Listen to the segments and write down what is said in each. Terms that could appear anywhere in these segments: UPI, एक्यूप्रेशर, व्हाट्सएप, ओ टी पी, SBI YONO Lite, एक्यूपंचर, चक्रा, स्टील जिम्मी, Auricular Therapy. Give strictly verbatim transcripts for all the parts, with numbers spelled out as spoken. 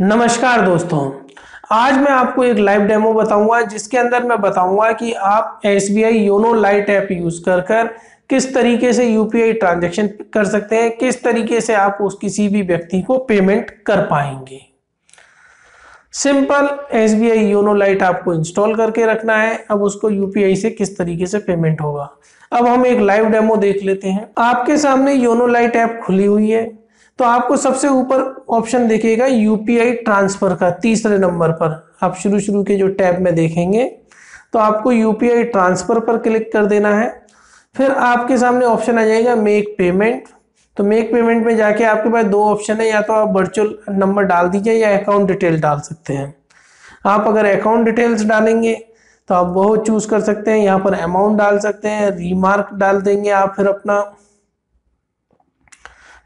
नमस्कार दोस्तों, आज मैं आपको एक लाइव डेमो बताऊंगा जिसके अंदर मैं बताऊंगा कि आप S B I YONO light app use कर कर किस तरीके से यू पी आई ट्रांजैक्शन कर सकते हैं, किस तरीके से आप उस किसी भी व्यक्ति को पेमेंट कर पाएंगे। Simple S B I YONO light आपको इंस्टॉल करके रखना है। अब उसको यू पी आई से किस तरीके से पेमेंट होगा, अब हम एक लाइव डेमो देख लेते हैं। आपके सामने योनो लाइट ऐप खुली हुई है तो आपको सबसे ऊपर ऑप्शन देखेगा यू पी आई ट्रांसफर का, तीसरे नंबर पर। आप शुरू शुरू के जो टैब में देखेंगे तो आपको यू पी आई ट्रांसफर पर क्लिक कर देना है। फिर आपके सामने ऑप्शन आ जाएगा मेक पेमेंट। तो मेक पेमेंट में जाके आपके पास दो ऑप्शन है, या तो आप वर्चुअल नंबर डाल दीजिए या अकाउंट डिटेल डाल सकते हैं। आप अगर अकाउंट डिटेल्स डालेंगे तो आप वो चूज कर सकते हैं, यहाँ पर अमाउंट डाल सकते हैं, रिमार्क डाल देंगे आप, फिर अपना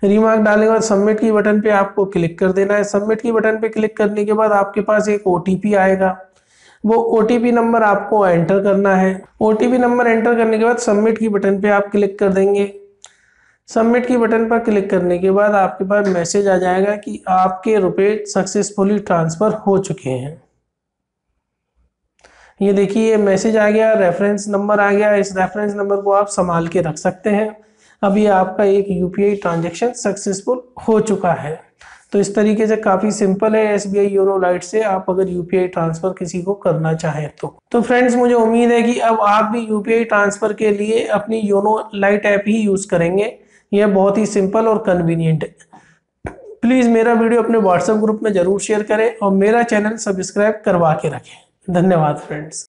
रिमार्क डालेंगे और सबमिट की बटन पे आपको क्लिक कर देना है। सबमिट की बटन पे क्लिक करने के बाद आपके पास एक ओ टी पी आएगा, वो ओ टी पी नंबर आपको एंटर करना है। ओ टी पी number enter करने के बाद सबमिट की बटन पे आप क्लिक कर देंगे। सबमिट की बटन पर क्लिक करने के बाद आपके पास मैसेज आ जाएगा कि आपके रुपए सक्सेसफुली ट्रांसफर हो चुके हैं। ये देखिए, ये मैसेज आ गया, रेफरेंस नंबर आ गया। इस रेफरेंस नंबर को आप संभाल के रख सकते हैं। अब ये आपका एक U P I transaction successful हो चुका है। तो इस तरीके से काफ़ी सिंपल है S B I YONO Lite से आप अगर यू पी आई ट्रांसफ़र किसी को करना चाहें तो तो फ्रेंड्स, मुझे उम्मीद है कि अब आप भी यू पी आई ट्रांसफ़र के लिए अपनी योनो लाइट ऐप ही यूज़ करेंगे। यह बहुत ही सिंपल और कन्वीनियंट है। प्लीज़ मेरा वीडियो अपने व्हाट्सएप ग्रुप में ज़रूर शेयर करें और मेरा चैनल सब्सक्राइब करवा के रखें। धन्यवाद फ्रेंड्स।